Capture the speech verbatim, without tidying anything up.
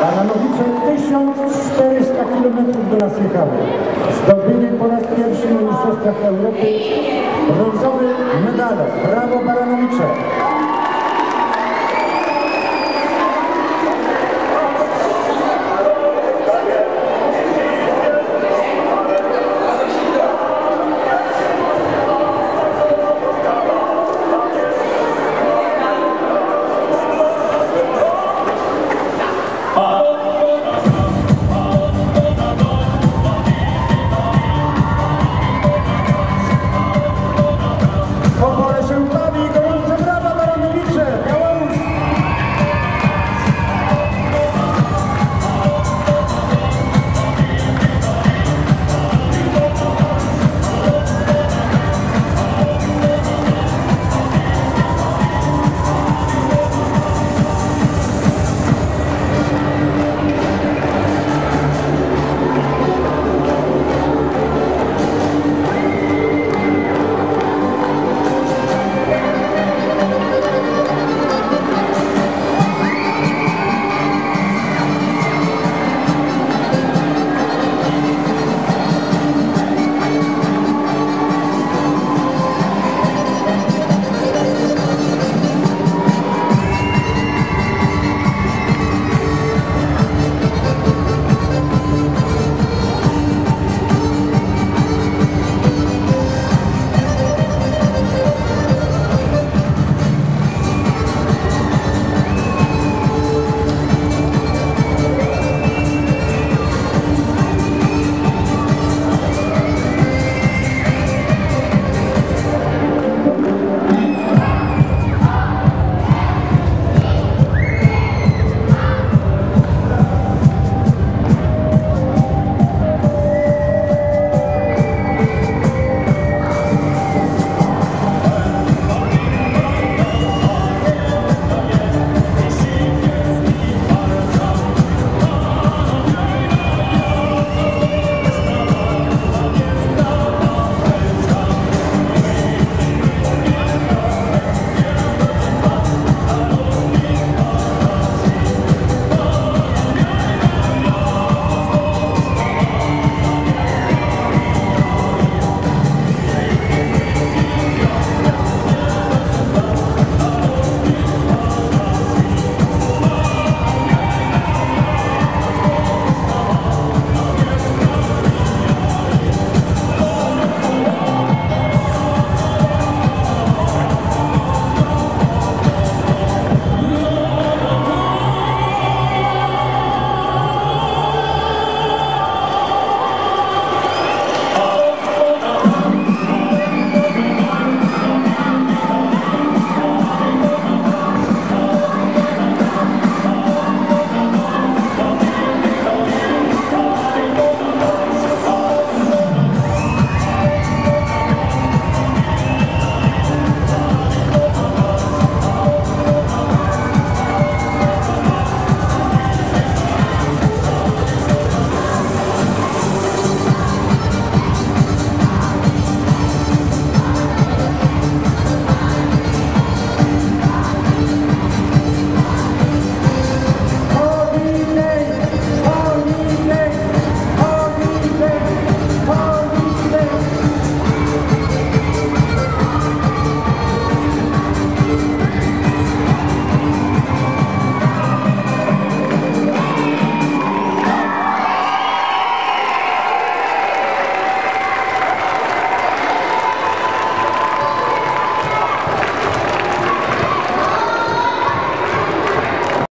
Baranowicze tysiąc czterysta kilometrów do nas jechały. Zdobyli po raz pierwszy na mistrzostwach Europy brązowy medal. Brawo, Baranowicze!